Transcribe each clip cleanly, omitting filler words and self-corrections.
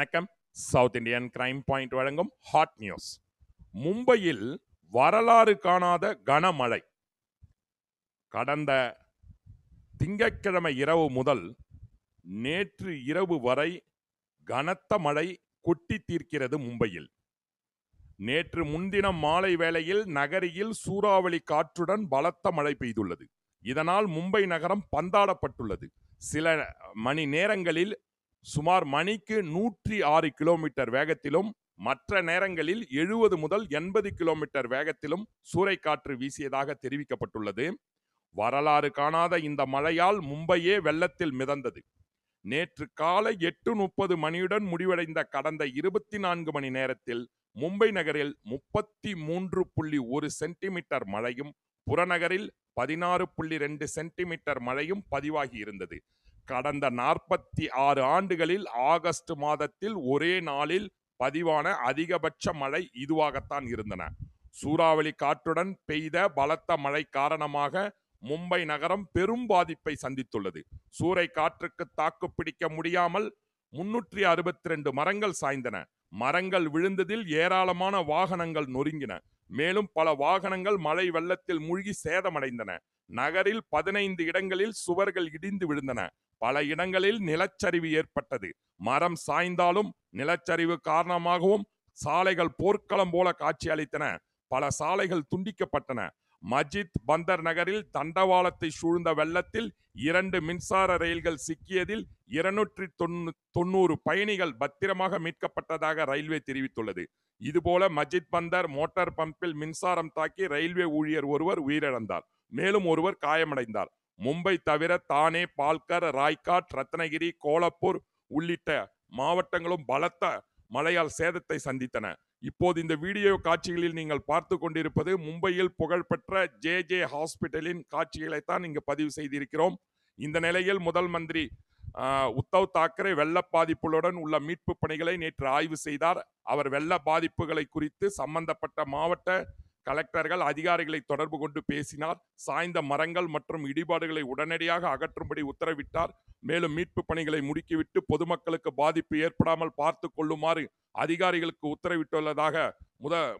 வணக்கம். South Indian crime point வழங்கும் hot news. மும்பையில் வரலாறு காணாத கனமழை. கடந்த திங்கட்கிழமை இரவு முதல் நேற்று இரவு வரை கனத்த மழை கொட்டி தீர்க்கிறது மும்பையில். நேற்று முன்தினம் மாலை வேளையில் நகரில் சூறாவளி காற்றுடன் பலத்த மழை பெய்துள்ளது. இதனால் மும்பை நகரம் பந்தாடப்பட்டுள்ளது. சில மணி நேரங்களில் சுமார் மணிக்கு 106 கிலோமீட்டர் வேகத்திலும் மற்ற நேரங்களில் 70 முதல் 80 கிலோமீட்டர் வேகத்திலும் சூறைக்காற்று வீசியதாக தெரிவிக்கப்பட்டுள்ளது. வரலாறு காணாத இந்த மழையால் மும்பையே வெள்ளத்தில் மிதந்தது. நேற்று காலை 8:30 மணியுடன் முடிவடைந்த கடந்த 24 மணி நேரத்தில் மும்பை நகரில் 33.1 சென்டிமீட்டர் மழையும் புறநகரில் 16.2 சென்டிமீட்டர் மழையும் பதிவாகி இருந்தது. கடந்த 46 ஆண்டுகளில் ஆகஸ்ட் மாதத்தில் ஒரே நாளில் பதிவான அதிகபட்ச மழை இதுவாகத்தான் இருந்தன. சூறாவளி காற்றுடன் பெய்த பலத்த மழை காரணமாக மும்பை நகரம் பெரும் பாதிப்பை சந்தித்துள்ளது. சூறை காற்றுக்கு தாக்கு பிடிக்க முடியாமல் 362 மரங்கள் சாய்ந்தன. மரங்கள் விழுந்ததில் ஏராளமான வாகனங்கள் நொறுங்கின. மேலும் பல வாகனங்கள் மழை வெள்ளத்தில் மூழ்கி சேதமடைந்தன. நகரில் 15 இடங்களில் சுவர்கள் இடிந்து விழுந்தன. பல இடங்களில் நிலச்சரிவு ஏற்பட்டது. மரம் சாய்ந்தாலும் நிலச்சரிவு காரணமாகவும் சாலைகள் போர்க்களம் போல காட்சியளித்தன. பல சாலைகள் துண்டிக்கப்பட்டன. மஜித் பந்தர் நகரில் தண்டவாளத்தை சூழ்ந்த வெள்ளத்தில் 2 மின்சார ரயில்கள் சிக்கியதில் 290 பயணிகள் பத்திரமாக மீட்கப்பட்டதாக ரயில்வே தெரிவித்துள்ளது. இதுபோல மஜித் பந்தர் மோட்டார் பம்பில் மின்சாரம் தாக்கி ரயில்வே ஊழியர் ஒருவர் உயிரிழந்தார். மேலும் ஒருவர் காயமடைந்தார். மும்பை தவிர தானே, பால்கர், ராய்காட், ரத்னகிரி, கோலப்பூர் உள்ளிட்ட மாவட்டங்களும் பலத்த மழையால் சேதத்தை சந்தித்தன. இப்போது இந்த வீடியோ காட்சிகளில் நீங்கள் பார்த்து கொண்டிருப்பது மும்பையில் புகழ்பெற்ற ஜே ஹாஸ்பிட்டலின் காட்சிகளைத்தான் இங்கு பதிவு செய்திருக்கிறோம். இந்த நிலையில் முதல் மந்திரி உத்தவ் தாக்கரே வெள்ள பாதிப்புகளுடன் உள்ள மீட்பு பணிகளை நேற்று ஆய்வு செய்தார். அவர் வெள்ள பாதிப்புகளை குறித்து சம்பந்தப்பட்ட மாவட்ட கலெக்டர்கள், அதிகாரிகளை தொடர்பு கொண்டு பேசினார். சாய்ந்த மரங்கள் மற்றும் இடிபாடுகளை உடனடியாக அகற்றும்படி உத்தரவிட்டார். மேலும் மீட்பு பணிகளை முடுக்கிவிட்டு பொதுமக்களுக்கு பாதிப்பு ஏற்படாமல் பார்த்து கொள்ளுமாறு அதிகாரிகளுக்கு உத்தரவிட்டுள்ளதாக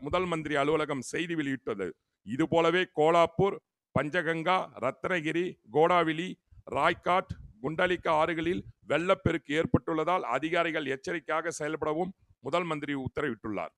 முதல் மந்திரி அலுவலகம் செய்தி வெளியிட்டது. இதுபோலவே கோலாப்பூர், பஞ்சகங்கா, ரத்னகிரி, கோடாவளி, ராய்காட், குண்டலிகா ஆறுகளில் வெள்ளப்பெருக்கு ஏற்பட்டுள்ளதால் அதிகாரிகள் எச்சரிக்கையாக செயல்படவும் முதல் மந்திரி உத்தரவிட்டுள்ளார்.